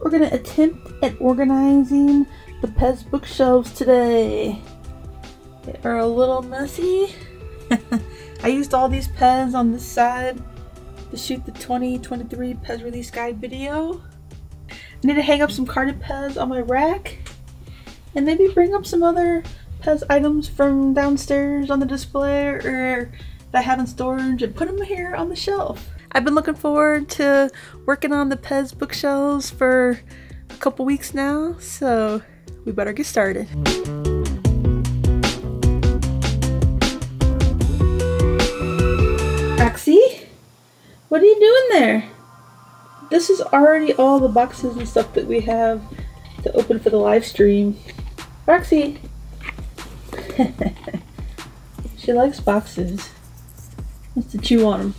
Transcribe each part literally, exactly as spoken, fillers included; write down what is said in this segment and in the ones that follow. We're going to attempt at organizing the Pez bookshelves today. They are a little messy. I used all these Pez on this side to shoot the twenty twenty-three Pez release guide video. I need to hang up some carded Pez on my rack and maybe bring up some other Pez items from downstairs on the display or that I have in storage and put them here on the shelf. I've been looking forward to working on the Pez bookshelves for a couple weeks now, so we better get started. Roxy, what are you doing there? This is already all the boxes and stuff that we have to open for the live stream. Roxy! She likes boxes. Wants to chew on them.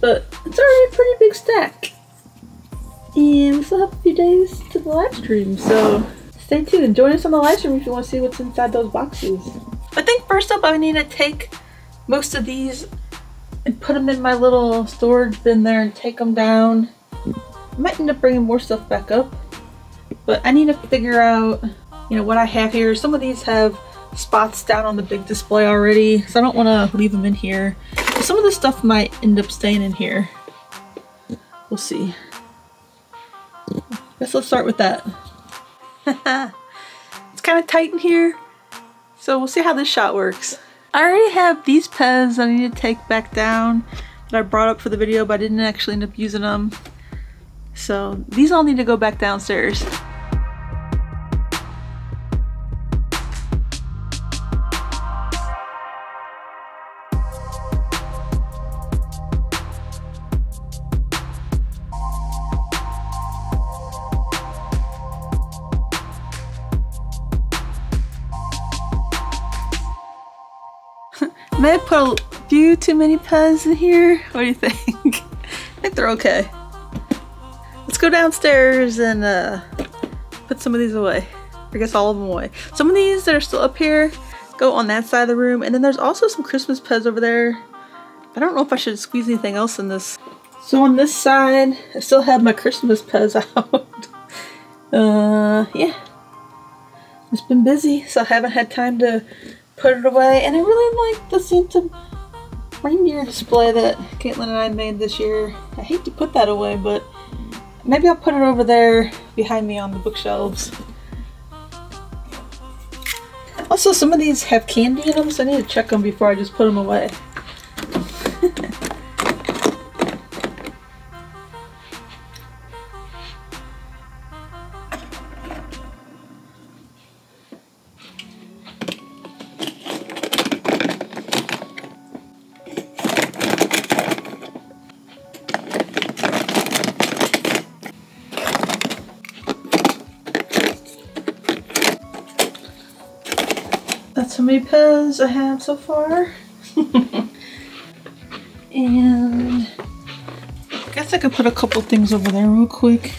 But it's already a pretty big stack. And we still have a few days to the live stream, so stay tuned and join us on the live stream if you want to see what's inside those boxes. I think first up I need to take most of these and put them in my little storage bin there and take them down. I might end up bringing more stuff back up, but I need to figure out, you know, what I have here. Some of these have spots down on the big display already, so I don't want to leave them in here. Some of the stuff might end up staying in here. We'll see. Guess let's start with that. It's kind of tight in here, so we'll see how this shot works. I already have these Pez I need to take back down that I brought up for the video, but I didn't actually end up using them. So these all need to go back downstairs. May I put a few too many Pez in here? What do you think? I think they're okay. Let's go downstairs and uh, put some of these away. I guess all of them away. Some of these that are still up here go on that side of the room. And then there's also some Christmas Pez over there. I don't know if I should squeeze anything else in this. So on this side, I still have my Christmas Pez out. uh, yeah. It's been busy, so I haven't had time to put it away, and I really like the Santa reindeer display that Caitlin and I made this year. I hate to put that away, but maybe I'll put it over there behind me on the bookshelves. Also, some of these have candy in them, so I need to check them before I just put them away. How many Pez I have so far. And I guess I could put a couple things over there real quick.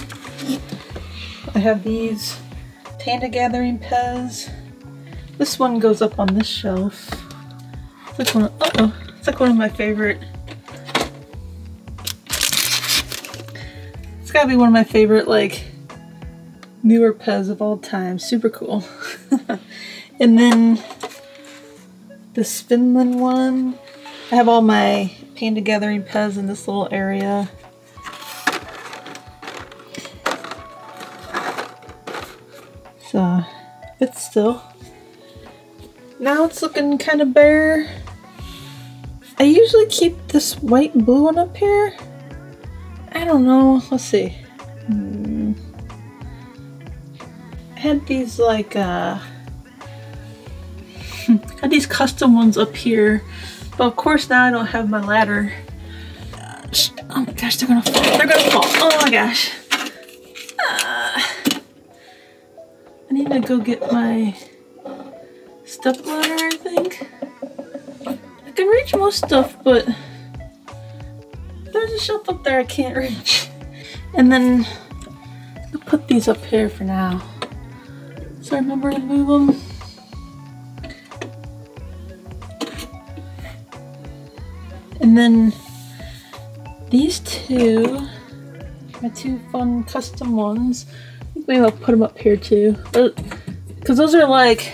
I have these Panda Gathering Pez. This one goes up on this shelf. It's like one of, uh oh, it's like one of my favorite. It's gotta be one of my favorite like newer Pez of all time. Super cool. And then this Finland one. I have all my Panda Gathering Pez in this little area. So it's still. Now it's looking kind of bare. I usually keep this white and blue one up here. I don't know. Let's see. Hmm. I had these like uh I had these custom ones up here, but of course now I don't have my ladder. Gosh. Oh my gosh, they're gonna fall. They're gonna fall. Oh my gosh. Uh, I need to go get my step ladder, I think. I can reach most stuff, but there's a shelf up there I can't reach. And then I'll put these up here for now. So I remember to move them. And then these two my two fun custom ones. Maybe I'll put them up here too, but because those are like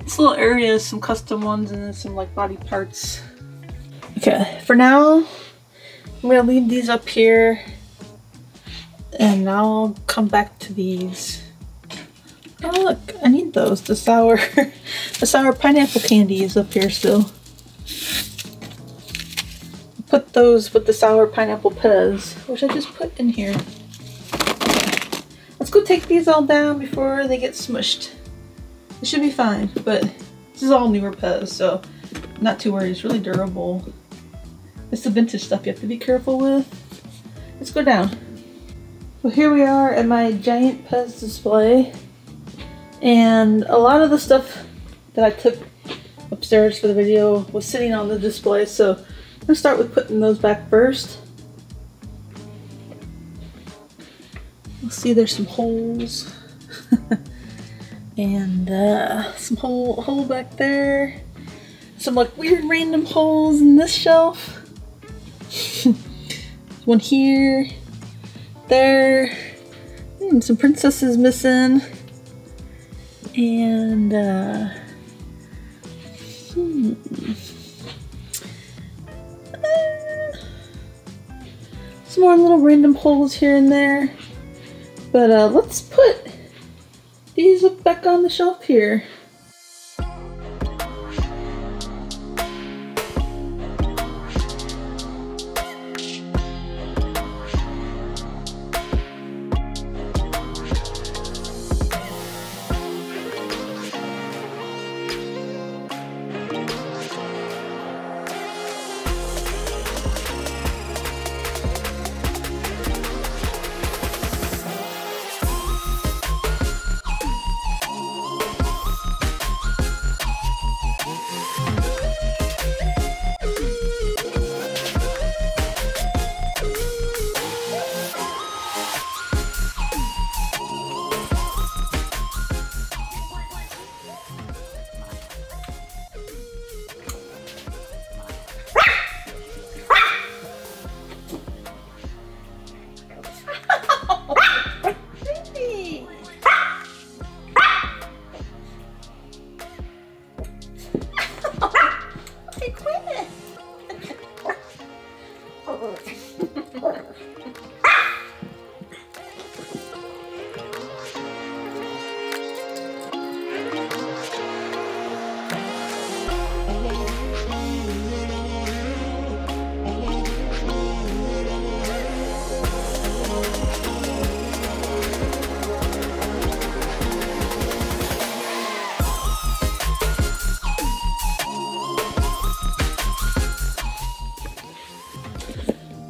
this little area is some custom ones and then some like body parts. Okay, for now I'm gonna leave these up here and I'll come back to these. Oh look, I need those. The sour the sour pineapple candy is up here still. Put those with the sour pineapple Pez, which I just put in here. Okay. Let's go take these all down before they get smushed. It should be fine, but this is all newer Pez, so I'm not too worried. It's really durable. It's the vintage stuff you have to be careful with. Let's go down. Well, here we are at my giant Pez display. And a lot of the stuff that I took upstairs for the video was sitting on the display, so I'm gonna start with putting those back first. You'll see there's some holes and uh, some hole hole back there. Some like weird random holes in this shelf. One here, there, and some princesses missing. And uh, hmm. uh, some more little random holes here and there. But uh, let's put these up back on the shelf here.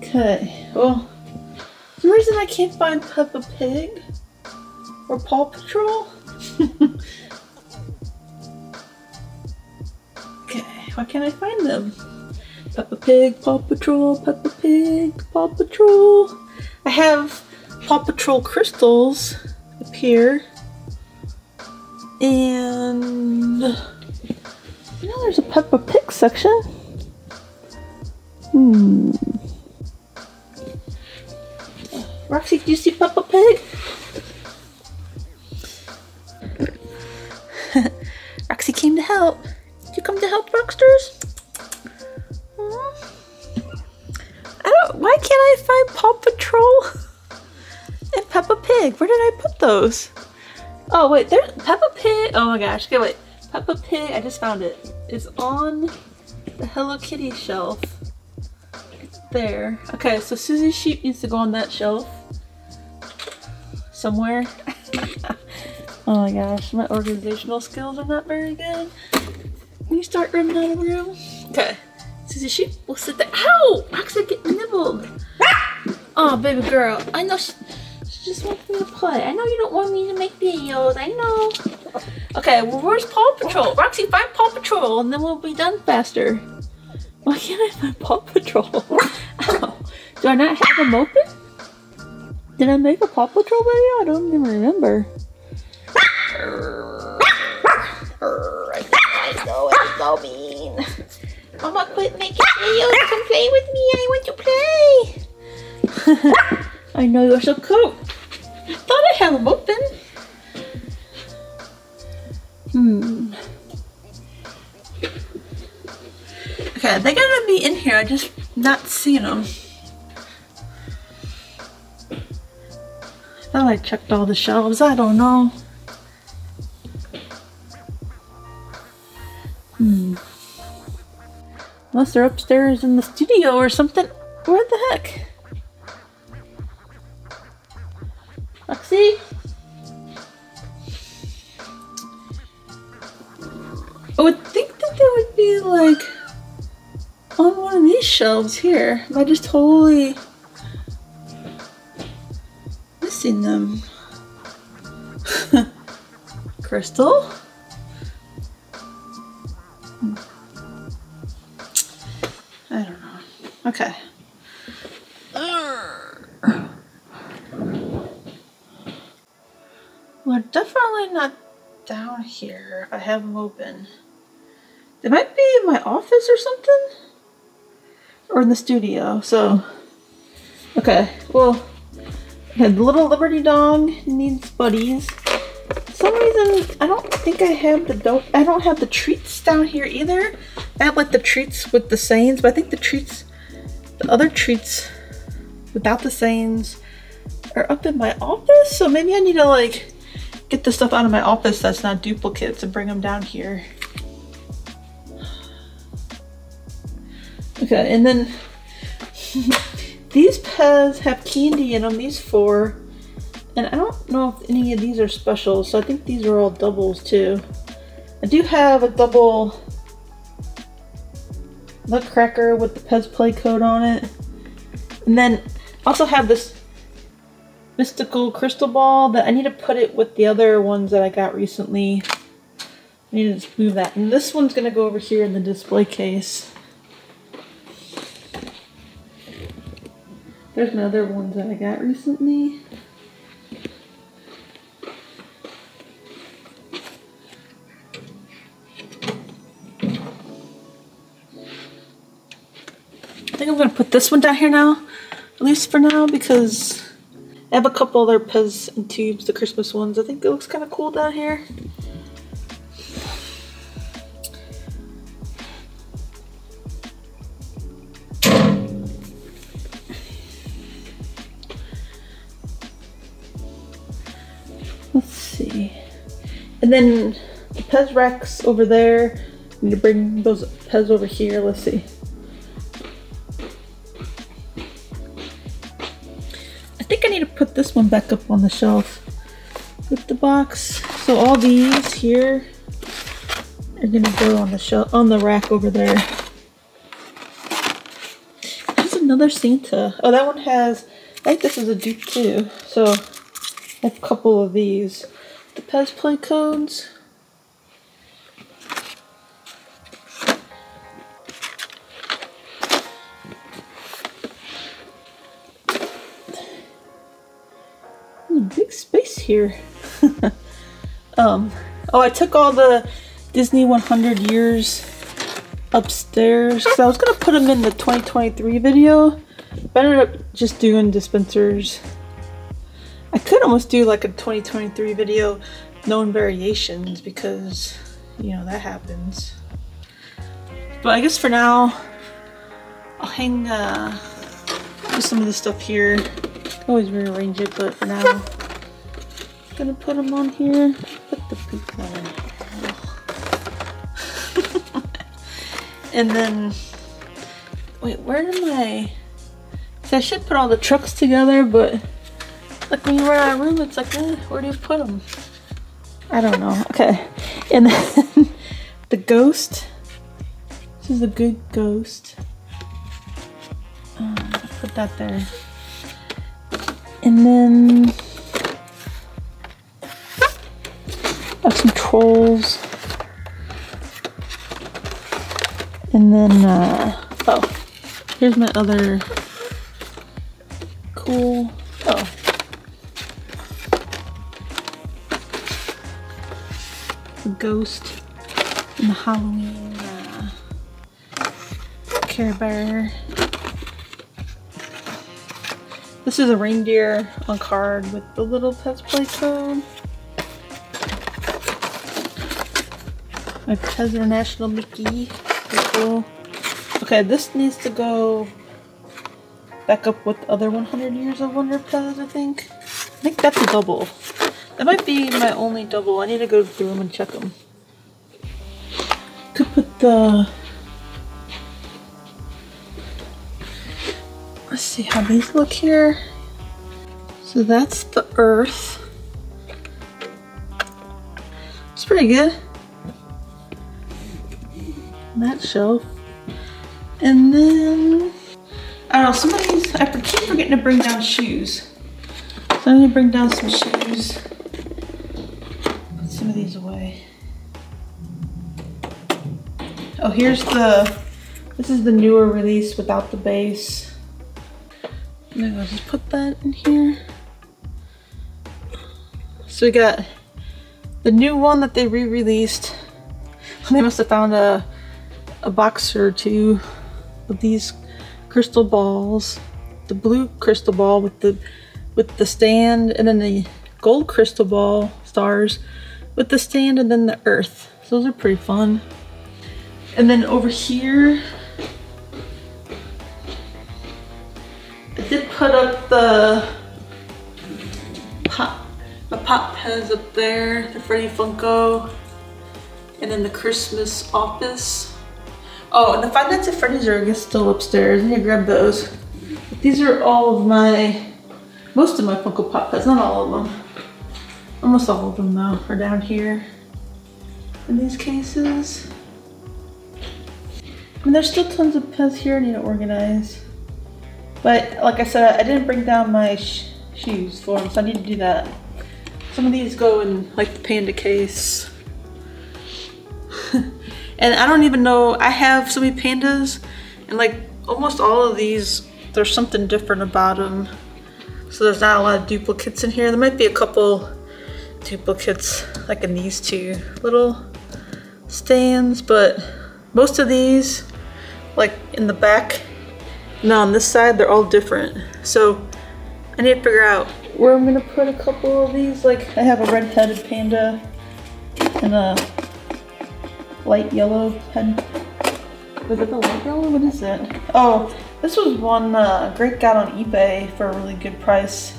Okay, well, the reason I can't find Peppa Pig or Paw Patrol. Okay, why can't I find them? Peppa Pig, Paw Patrol, Peppa Pig, Paw Patrol. I have Paw Patrol crystals up here. And now there's a Peppa Pig section. Hmm. Roxy, do you see Peppa Pig? Roxy came to help. Did you come to help, Rocksters? Aww. I don't. Why can't I find Paw Patrol and Peppa Pig? Where did I put those? Oh wait, there's Peppa Pig. Oh my gosh. Okay, wait. Peppa Pig. I just found it. It's on the Hello Kitty shelf. There. Okay, so Susie's sheep needs to go on that shelf somewhere. Oh my gosh, my organizational skills are not very good. Can you start running out of room? Okay, Susie's sheep will sit there. Ow! Roxy getting nibbled. Oh, baby girl. I know she, she just wants me to play. I know you don't want me to make videos. I know. Okay, well, where's Paw Patrol? Roxy, find Paw Patrol and then we'll be done faster. Why can't I find Paw Patrol? Ow. Do I not have them open? Did I make a Paw Patrol video? I don't even remember. I know, it's so mean. Mama, quit making videos. Come play with me. I want to play. I know you're so cool. I thought I had them open. Hmm. Okay, they gotta be in here. I just not seeing them. I thought I checked all the shelves. I don't know. Hmm. Unless they're upstairs in the studio or something. What the heck? Roxy? I would think that they would be like on one of these shelves here. Am I just totally missing them? Crystal? Hmm. I don't know. Okay. Well, definitely not down here. I have them open. They might be in my office or something? Or in the studio, so. Okay, well, okay, the little Liberty dog needs buddies. For some reason, I don't think I have the dope. I don't have the treats down here either. I have like the treats with the sayings, but I think the treats, the other treats without the sayings are up in my office. So maybe I need to like get the stuff out of my office that's not duplicates and bring them down here. Okay, and then these Pez have candy in them, these four, and I don't know if any of these are special, so I think these are all doubles too. I do have a double Nutcracker with the Pez Play Code on it, and then also have this mystical crystal ball that I need to put it with the other ones that I got recently. I need to just move that, and this one's gonna go over here in the display case. There's another one that I got recently. I think I'm gonna put this one down here now, at least for now, because I have a couple other Pez and Tubes, the Christmas ones. I think it looks kind of cool down here. And then the Pez racks over there. I need to bring those Pez over here. Let's see. I think I need to put this one back up on the shelf with the box. So all these here are gonna go on the shelf, on the rack over there. There's another Santa. Oh, that one has. I think this is a dupe too. So I have a couple of these. The Pez Play Codes. There's a big space here. um, oh, I took all the Disney one hundred Years upstairs, because I was going to put them in the twenty twenty-three video, but I ended up just doing dispensers. I could almost do like a twenty twenty-three video, known variations, because, you know, that happens. But I guess for now, I'll hang uh, some of this stuff here. I always rearrange it, but for now, I'm gonna put them on here. Put the poop on it. And then, wait, where did my, so I should put all the trucks together, but like when you run out of room, it's like, eh, where do you put them? I don't know. Okay. And then the ghost. This is a good ghost. Um, put that there. And then I have some trolls. And then, uh, oh, here's my other cool. Oh. Ghost and the Halloween uh, Care Bear. This is a reindeer on card with the little Pez Play Code. My Pez International Mickey. Cool. Okay, this needs to go back up with the other one hundred years of Wonder Pez, I think. I think that's a double. That might be my only double. I need to go through them and check them. Could put the... Let's see how these look here. So that's the Earth. It's pretty good. That shelf. And then, I don't know, some of these, I keep forgetting to bring down shoes. So I'm gonna bring down some shoes. Put some of these away. Oh, here's the, this is the newer release without the base. Maybe I'll just put that in here. So we got the new one that they re-released. They must have found a, a box or two of these crystal balls. The blue crystal ball with the with the stand, and then the gold crystal ball stars with the stand, and then the Earth. So those are pretty fun. And then over here, I did put up the pop, the pop Pez up there, the Freddy Funko, and then the Christmas office. Oh, and the Five Nights at Freddy's are, I guess, still upstairs. I need to grab those. But these are all of my, most of my Funko Pop Pets, not all of them. Almost all of them, though, are down here in these cases. I mean, there's still tons of Pez here I need to organize. But, like I said, I didn't bring down my sh shoes for them, so I need to do that. Some of these go in, like, the panda case. And I don't even know, I have so many pandas, and like almost all of these, there's something different about them. So there's not a lot of duplicates in here. There might be a couple duplicates, like in these two little stands, but most of these, like in the back, and on this side, they're all different. So I need to figure out where I'm gonna put a couple of these. Like I have a red-headed panda and a light yellow pen. Was it the light yellow? What is it? Oh, this was one uh, Greg got on eBay for a really good price.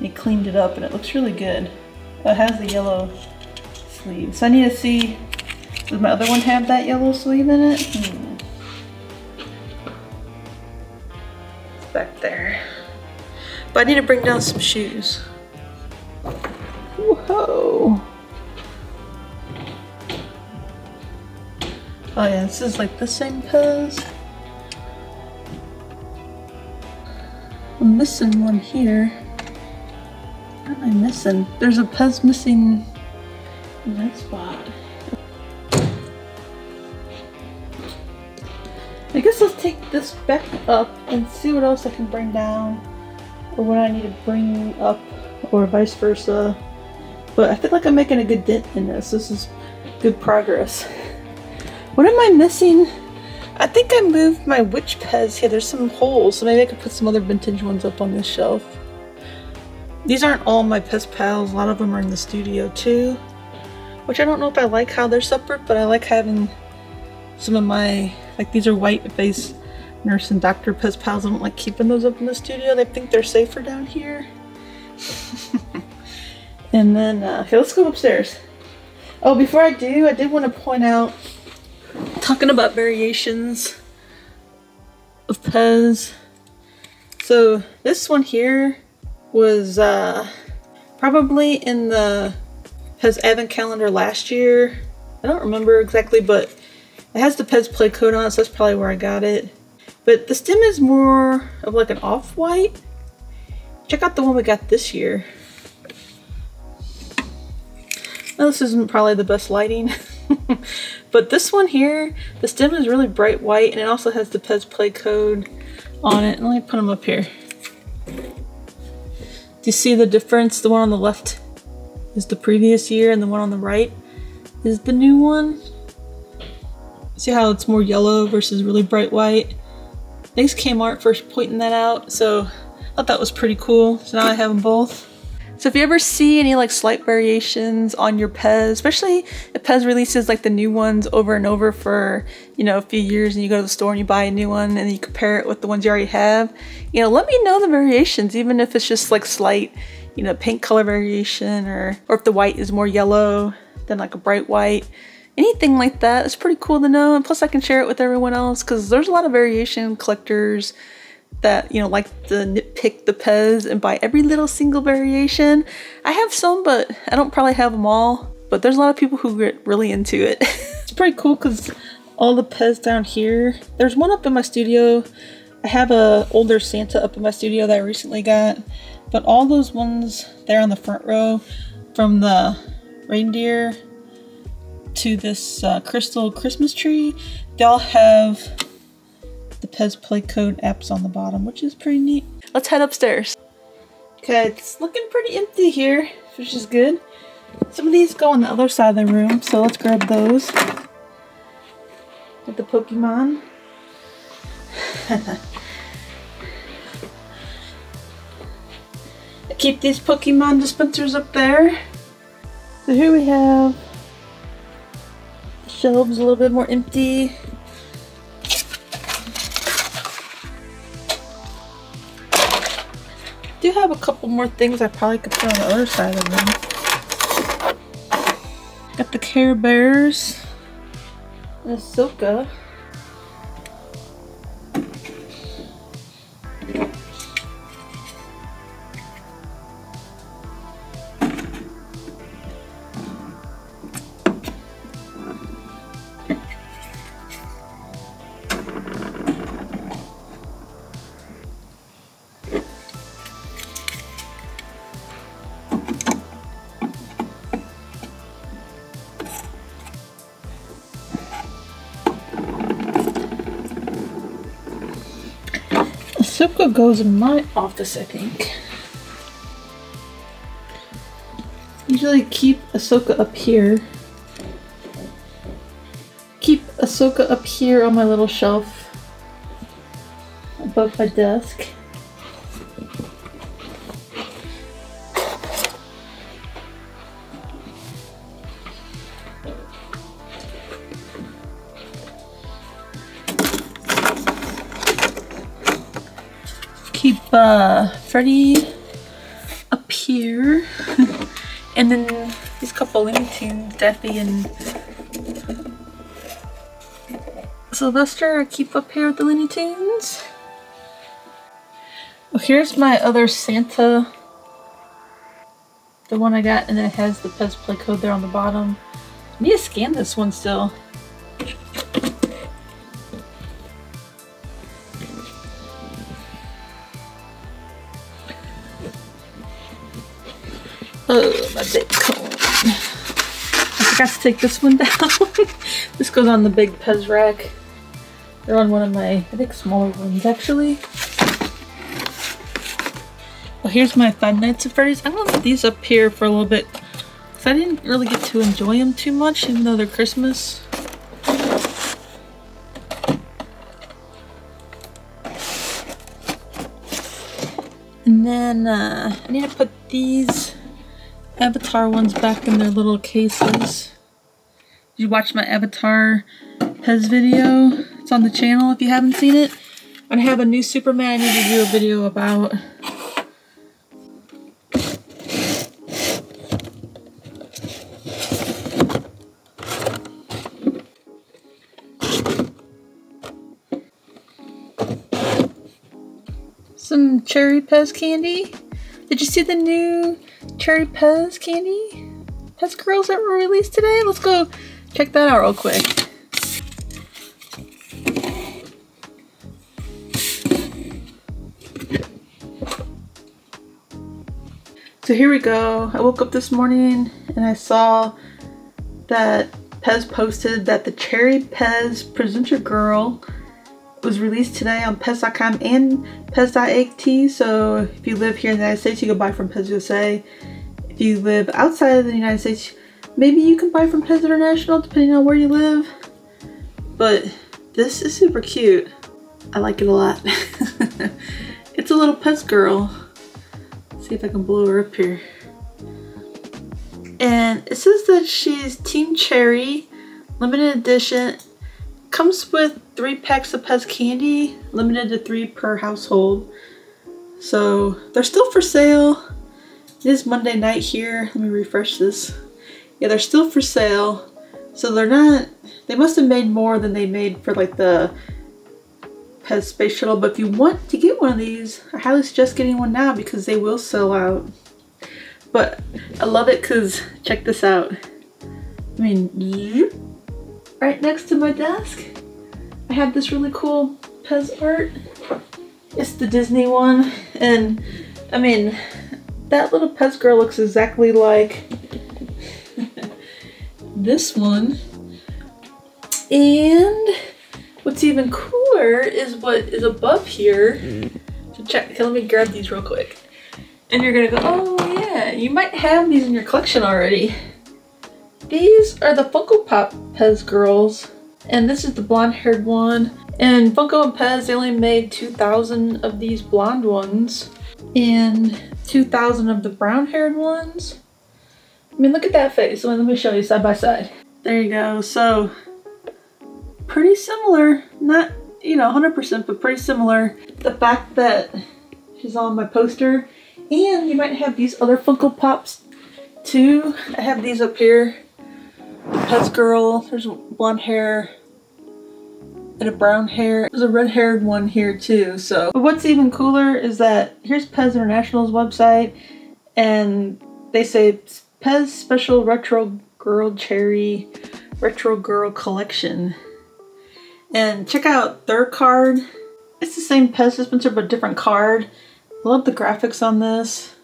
He cleaned it up and it looks really good. It has the yellow sleeve. So I need to see, does my other one have that yellow sleeve in it? Hmm. It's back there. But I need to bring down some shoes. Whoa. Oh yeah, this is like the same Pez. I'm missing one here. What am I missing? There's a Pez missing in that spot. I guess let's take this back up and see what else I can bring down, or what I need to bring up, or vice versa. But I feel like I'm making a good dent in this. This is good progress. What am I missing? I think I moved my witch Pez here. There's some holes, so maybe I could put some other vintage ones up on this shelf. These aren't all my Pez Pals. A lot of them are in the studio too, which I don't know if I like how they're separate, but I like having some of my, like these are white face nurse and doctor Pez Pals. I don't like keeping those up in the studio. They think they're safer down here. And then, uh, okay, let's go upstairs. Oh, before I do, I did want to point out, talking about variations of Pez. So this one here was uh, probably in the Pez Advent Calendar last year. I don't remember exactly, but it has the Pez Play Code on it, so that's probably where I got it. But the stem is more of like an off-white. Check out the one we got this year. Now this isn't probably the best lighting. But this one here, the stem is really bright white, and it also has the Pez Play Code on it. And let me put them up here. Do you see the difference? The one on the left is the previous year, and the one on the right is the new one. See how it's more yellow versus really bright white? Thanks Kmart for pointing that out. So thought that was pretty cool. So now I have them both. So if you ever see any like slight variations on your Pez, especially if Pez releases like the new ones over and over for, you know, a few years, and you go to the store and you buy a new one and you compare it with the ones you already have, you know, let me know the variations, even if it's just like slight, you know, pink color variation, or, or if the white is more yellow than like a bright white, anything like that. It's pretty cool to know. And plus I can share it with everyone else, because there's a lot of variation collectors that, you know, like to nitpick the Pez and buy every little single variation. I have some, but I don't probably have them all, but there's a lot of people who get really into it. It's pretty cool because all the Pez down here, there's one up in my studio. I have a older Santa up in my studio that I recently got, but all those ones there on the front row, from the reindeer to this uh, crystal Christmas tree, they all have the Pez Play Code apps on the bottom, which is pretty neat. Let's head upstairs. Okay, it's looking pretty empty here, which is good. Some of these go on the other side of the room, so let's grab those. Get the Pokemon. I keep these Pokemon dispensers up there. So here we have the shelves a little bit more empty. I do have a couple more things I probably could put on the other side of them. Got the Care Bears, and Ahsoka. Ahsoka goes in my office, I think. Usually keep Ahsoka up here. Keep Ahsoka up here on my little shelf above my desk. Keep uh, Freddy up here, and then these couple Looney Tunes, Daffy and Sylvester, I keep up here with the Looney Tunes. Well, here's my other Santa, the one I got, and then it has the Pez Play Code there on the bottom. I need to scan this one still. Oh, my big cone. I forgot to take this one down. This goes on the big Pez rack. They're on one of my, I think, smaller ones, actually. Well, here's my Five Nights at Freddy's. I'm going to put these up here for a little bit, because I didn't really get to enjoy them too much, even though they're Christmas. And then uh, I need to put these Avatar ones back in their little cases. You watch my Avatar Pez video. It's on the channel if you haven't seen it. I have a new Superman I need to do a video about. Some Cherry Pez candy. Did you see the new Cherry Pez candy? Pez Girls that were released today? Let's go check that out real quick. So here we go. I woke up this morning and I saw that Pez posted that the Cherry Pez Presenter Girl was released today on Pez dot com and Pez dot A T. So if you live here in the United States, you can buy from Pez U S A. If you live outside of the United States, maybe you can buy from Pez International, depending on where you live. But this is super cute. I like it a lot. It's a little Pez girl. Let's see if I can blow her up here. And it says that she's Team Cherry, limited edition. Comes with three packs of Pez candy, limited to three per household. So they're still for sale. It is Monday night here. Let me refresh this. Yeah, they're still for sale. So they're not, they must have made more than they made for like the Pez Space Shuttle. But if you want to get one of these, I highly suggest getting one now because they will sell out. But I love it because check this out. I mean, right next to my desk, I have this really cool Pez art. It's the Disney one. And I mean, that little Pez girl looks exactly like this one. And what's even cooler is what is above here. So check, let me grab these real quick. And you're gonna go, oh yeah, you might have these in your collection already. These are the Funko Pop Pez girls. And this is the blonde haired one. And Funko and Pez, they only made two thousand of these blonde ones and two thousand of the brown haired ones. I mean, look at that face. Let me show you side by side. There you go. So pretty similar, not, you know, one hundred percent, but pretty similar. The fact that she's on my poster, and you might have these other Funko Pops too. I have these up here. Pez girl, there's blonde hair and a brown hair. There's a red haired one here too. So, but what's even cooler is that here's Pez International's website, and they say Pez Special Retro Girl Cherry Retro Girl Collection. And check out their card. It's the same Pez dispenser but different card. Love the graphics on this.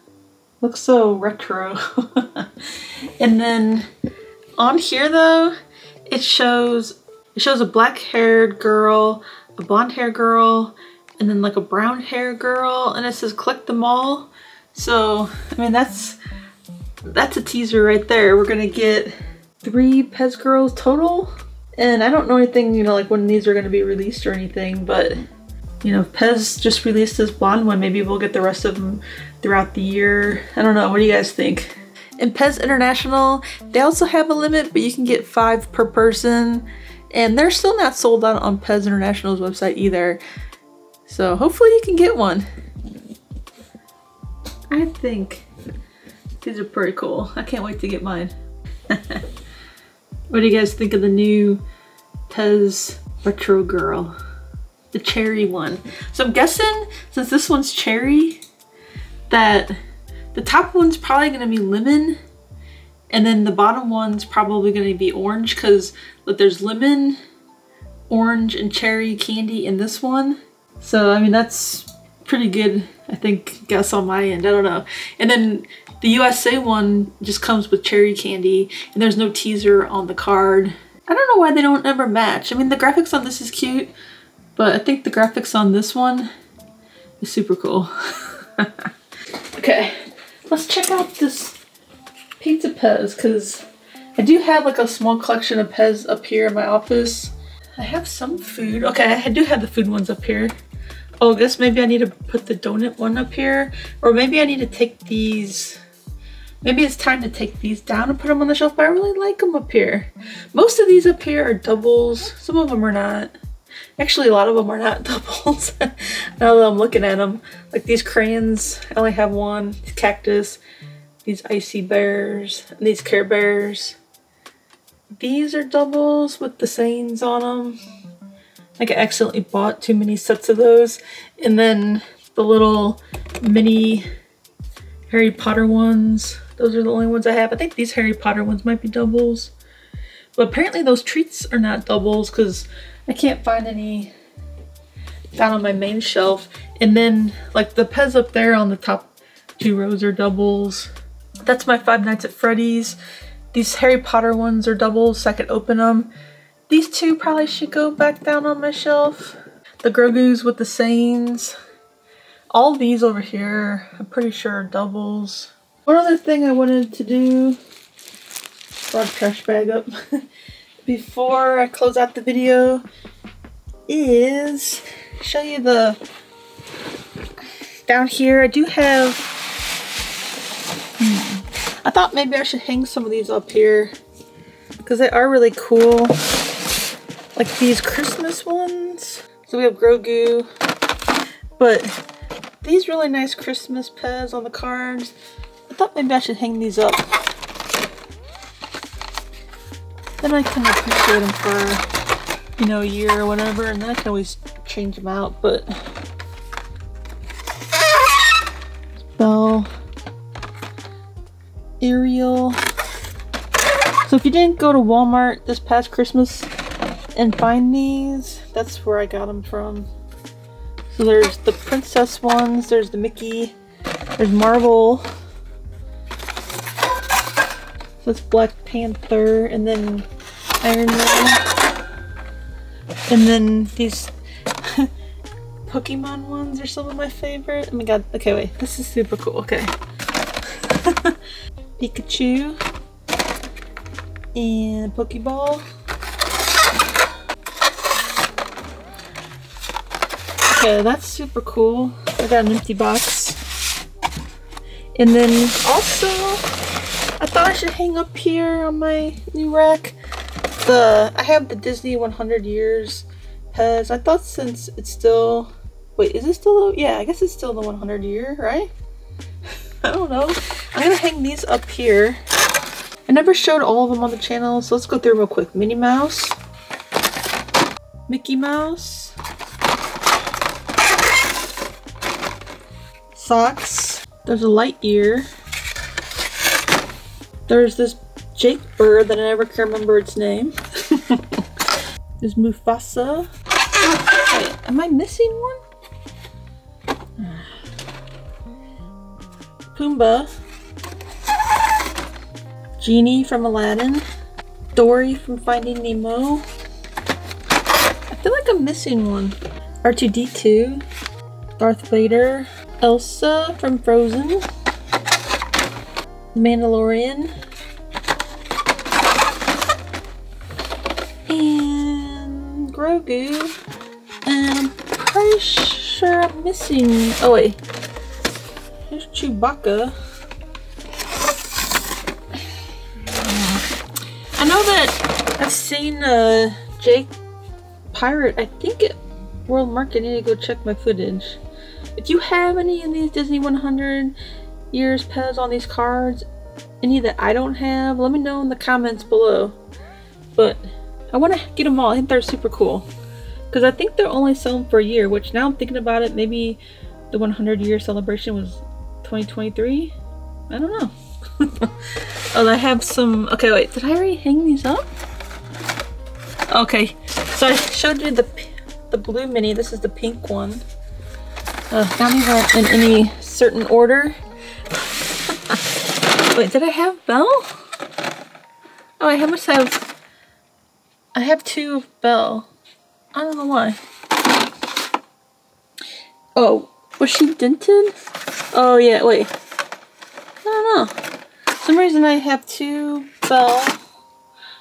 Looks so retro. And then on here though, it shows it shows a black haired girl, a blonde hair girl, and then like a brown hair girl, and it says collect them all. So I mean that's That's a teaser right there. We're gonna get three Pez girls total. And I don't know anything, you know, like when these are gonna be released or anything, but you know, Pez just released this blonde one. Maybe we'll get the rest of them throughout the year. I don't know, what do you guys think? And Pez International, they also have a limit, but you can get five per person. And they're still not sold out on Pez International's website either. So hopefully you can get one. I think these are pretty cool. I can't wait to get mine. What do you guys think of the new Pez Retro Girl? The cherry one. So I'm guessing since this one's cherry, that the top one's probably gonna be lemon, and then the bottom one's probably gonna be orange, because look, there's lemon, orange, and cherry candy in this one. So I mean that's pretty good, I think, guess on my end. I don't know. And then the U S A one just comes with cherry candy, and there's no teaser on the card. I don't know why they don't ever match. I mean, the graphics on this is cute, but I think the graphics on this one is super cool. Okay, let's check out this Pizza Pez, because I do have like a small collection of Pez up here in my office. I have some food. Okay, I do have the food ones up here. Oh, I guess maybe I need to put the donut one up here, or maybe I need to take these. Maybe it's time to take these down and put them on the shelf, but I really like them up here. Most of these up here are doubles. Some of them are not. Actually, a lot of them are not doubles. Now that I'm looking at them, like these crayons, I only have one. These cactus, these icy bears, and these Care Bears. These are doubles with the sayings on them. Like I accidentally bought too many sets of those. And then the little mini Harry Potter ones. Those are the only ones I have. I think these Harry Potter ones might be doubles. But apparently those treats are not doubles, because I can't find any down on my main shelf. And then like the Pez up there on the top two rows are doubles. That's my Five Nights at Freddy's. These Harry Potter ones are doubles, so I could open them. These two probably should go back down on my shelf. The Grogu's with the sayings. All these over here, I'm pretty sure are doubles. One other thing I wanted to do, brought a trash bag up, before I close out the video, is show you the down here. I do have, hmm, I thought maybe I should hang some of these up here because they are really cool. Like these Christmas ones. So we have Grogu, but these really nice Christmas Pez on the cards. I thought maybe I should hang these up. Then I can appreciate them for, you know, a year or whatever, and then I can always change them out, but. Belle, Ariel. So if you didn't go to Walmart this past Christmas and find these, that's where I got them from. So there's the princess ones, there's the Mickey, there's Marvel. So it's Black Panther, and then Iron Man. And then these Pokemon ones are some of my favorite. Oh my god, okay wait, this is super cool, okay. Pikachu. And Pokeball. Okay, that's super cool. I got an empty box. And then also, I thought I should hang up here on my new rack. The I have the Disney one hundred years Pez. I thought since it's still, wait, is it still, yeah, I guess it's still the one hundred year, right? I don't know. I'm gonna hang these up here. I never showed all of them on the channel, so let's go through real quick. Minnie Mouse, Mickey Mouse, socks, there's a light ear, there's this Jake bird that I never can remember its name, there's Mufasa, wait, am I missing one? Pumbaa, Genie from Aladdin, Dory from Finding Nemo, I feel like I'm missing one, R two D two, Darth Vader, Elsa from Frozen, Mandalorian, and Grogu, and I'm pretty sure I'm missing, oh wait, there's Chewbacca. I know that I've seen uh, Jake Pirate, I think at World Market, I need to go check my footage. If you have any of these Disney one hundred years Pez on these cards, any that I don't have, let me know in the comments below. But I want to get them all. I think they're super cool. Because I think they're only selling for a year, which now I'm thinking about it, maybe the one hundred year celebration was twenty twenty-three? I don't know. Oh, I have some, okay wait, did I already hang these up? Okay, so I showed you the, the blue mini, this is the pink one. Uh, now these aren't in any certain order. Wait, did I have Belle? Oh, I almost have... I have two of Belle. I don't know why. Oh, was she dented? Oh yeah, wait. I don't know. For some reason I have two Belle.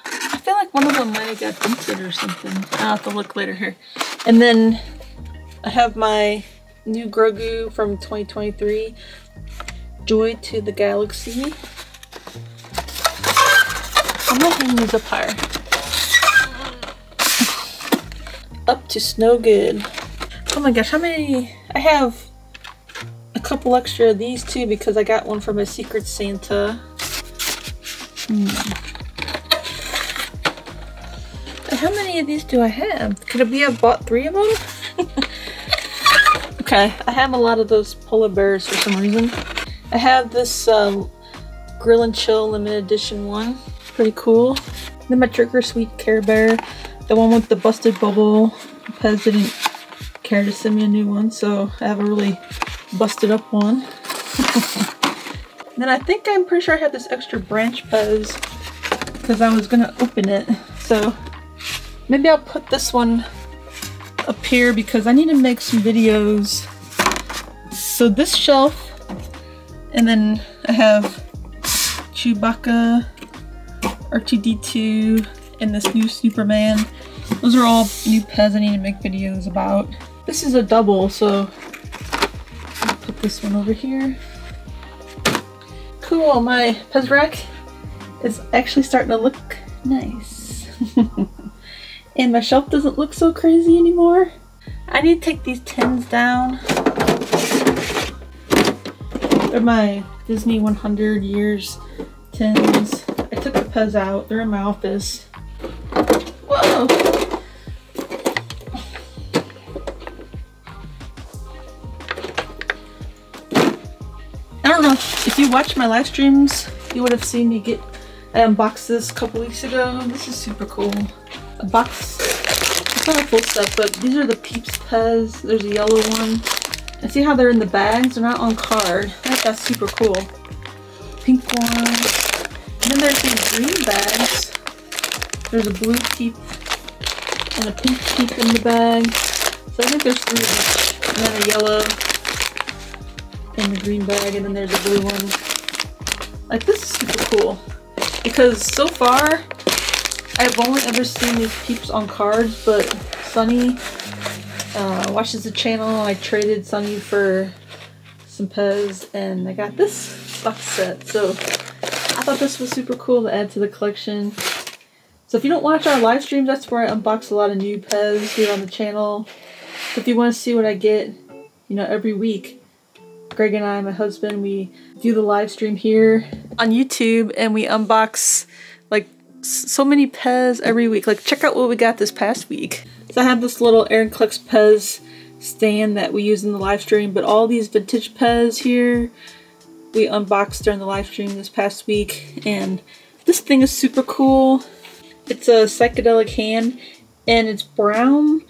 I feel like one of them might have got dented or something. I'll have to look later here. And then I have my new Grogu from twenty twenty-three, Joy to the Galaxy. I'm gonna hang these up higher. Up to Snowgood. Oh my gosh, how many? I have a couple extra of these too because I got one from a Secret Santa. Hmm. How many of these do I have? Could it be I bought three of them? Okay, I have a lot of those polar bears for some reason. I have this um, Grill and Chill limited edition one. Pretty cool. Then my Trick or Sweet Care Bear. The one with the busted bubble. Pez didn't care to send me a new one, so I have a really busted up one. Then I think I'm pretty sure I have this extra branch Pez because I was gonna open it. So maybe I'll put this one up here because I need to make some videos. So this shelf, and then I have Chewbacca, R two D two, and this new Superman. Those are all new Pez I need to make videos about. This is a double, so I'll put put this one over here. Cool, my Pez rack is actually starting to look nice. And my shelf doesn't look so crazy anymore. I need to take these tins down. They're my Disney one hundred years tins. I took the Pez out. They're in my office. Whoa! I don't know. If you watched my live streams, you would have seen me get I unboxed this a couple weeks ago. This is super cool. A box. It's not a full set, but these are the Peeps Pez. There's a yellow one. And see how they're in the bags? They're not on card. I think that's super cool. Pink one. And then there's these green bags. There's a blue peep and a pink peep in the bag. So I think there's three of each. And then a yellow in the green bag. And then there's a blue one. Like, this is super cool. Because so far, I've only ever seen these Peeps on cards, but Sonny uh, watches the channel. I traded Sonny for some Pez, and I got this box set. So I thought this was super cool to add to the collection. So if you don't watch our live streams, that's where I unbox a lot of new Pez here on the channel. So if you want to see what I get, you know, every week, Greg and I, my husband, we do the live stream here on YouTube, and we unbox like so many Pez every week. Like, check out what we got this past week. So I have this little Aaron Clucks Pez stand that we use in the live stream, but all these vintage Pez here we unboxed during the live stream this past week, and this thing is super cool. It's a psychedelic hand, and it's brown,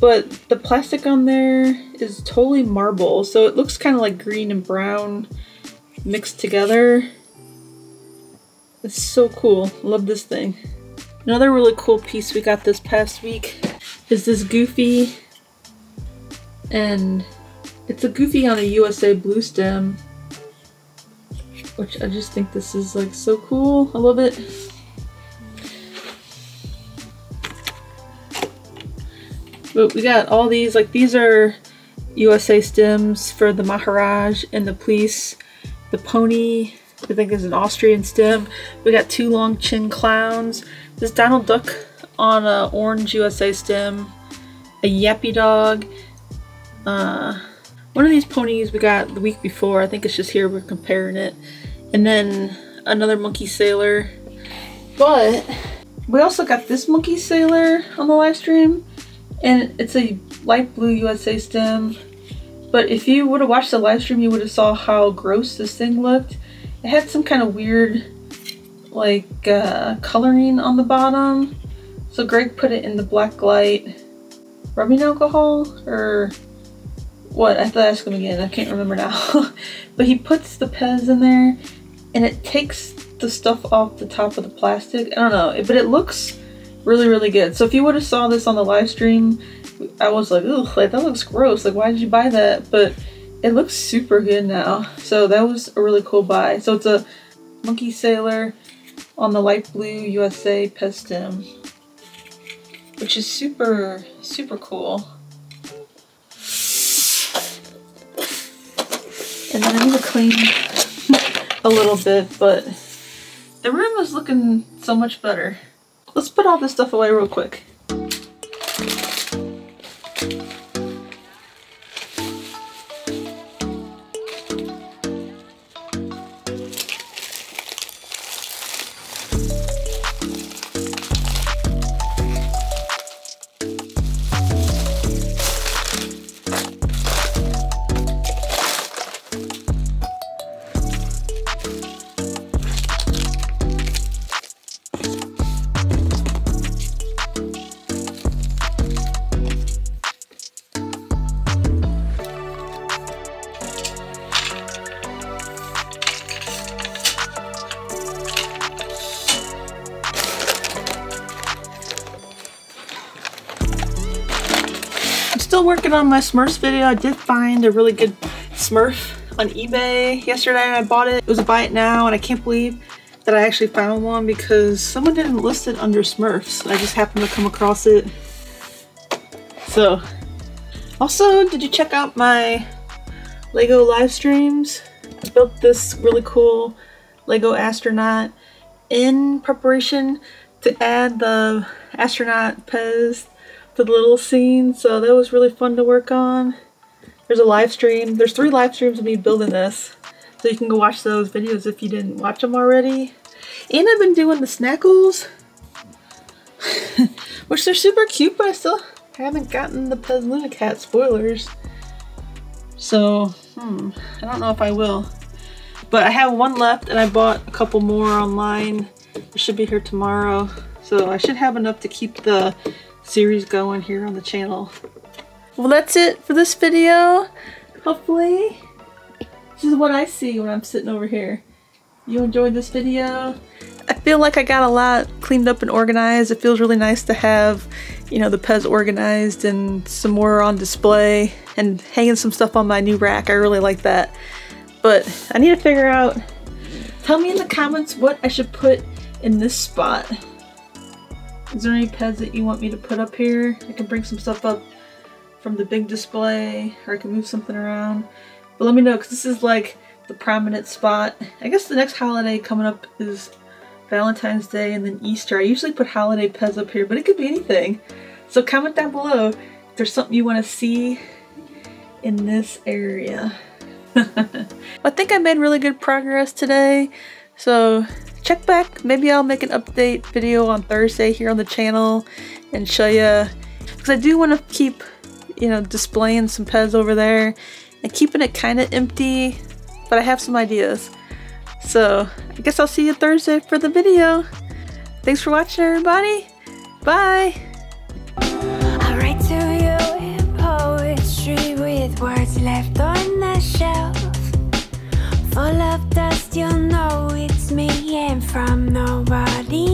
but the plastic on there is totally marble, so it looks kind of like green and brown mixed together. It's so cool. Love this thing. Another really cool piece we got this past week is this Goofy. And it's a Goofy on a U S A blue stem, which I just think this is like so cool. I love it. But we got all these, like these are U S A stems for the Maharaj and the police. The pony, I think, is an Austrian stem. We got two long chin clowns. This Donald Duck on an orange U S A stem. A yappy dog. Uh, one of these ponies we got the week before. I think it's just here we're comparing it. And then another monkey sailor. But we also got this monkey sailor on the live stream. And it's a light blue U S A stem. But if you would have watched the live stream, you would have saw how gross this thing looked. It had some kind of weird, like, uh, coloring on the bottom. So Greg put it in the black light. Rubbing alcohol? Or what? I have to ask him again. I can't remember now. But he puts the Pez in there, and it takes the stuff off the top of the plastic. I don't know. But it looks really, really good. So if you would have saw this on the live stream, I was like, ooh, like, that looks gross. Like, why did you buy that? But it looks super good now. So that was a really cool buy. So it's a monkey sailor on the light blue U S A Pez stem, which is super, super cool. And then I need to clean a little bit, but the room is looking so much better. Let's put all this stuff away real quick. Working on my Smurfs video. I did find a really good Smurf on eBay yesterday. I bought it. It was a buy it now, and I can't believe that I actually found one because someone didn't list it under Smurfs. I just happened to come across it. So, also, did you check out my Lego live streams. I built this really cool Lego astronaut in preparation to add the astronaut Pez to the little scene, so that was really fun to work on. There's a live stream. There's three live streams of me building this, so you can go watch those videos if you didn't watch them already. And I've been doing the Snackles, which they're super cute, but I still haven't gotten the Pez Luna Cat spoilers. So, hmm, I don't know if I will. But I have one left, and I bought a couple more online. It should be here tomorrow. So I should have enough to keep the series going here on the channel. Well, that's it for this video. Hopefully, this is what I see when I'm sitting over here. You enjoyed this video? I feel like I got a lot cleaned up and organized. It feels really nice to have, you know, the Pez organized and some more on display and hanging some stuff on my new rack. I really like that. But I need to figure out, tell me in the comments what I should put in this spot. Is there any Pez that you want me to put up here? I can bring some stuff up from the big display, or I can move something around. But let me know, because this is like the prominent spot. I guess the next holiday coming up is Valentine's Day and then Easter. I usually put holiday Pez up here, but it could be anything. So comment down below if there's something you want to see in this area. I think I made really good progress today, so check back. Maybe I'll make an update video on Thursday here on the channel and show you, because I do want to keep, you know, displaying some Pez over there and keeping it kind of empty, but I have some ideas. So I guess I'll see you Thursday for the video. Thanks for watching, everybody. Bye. I write to you in poetry with words left on the shelf. Full of dust, you'll know it's me, and from nobody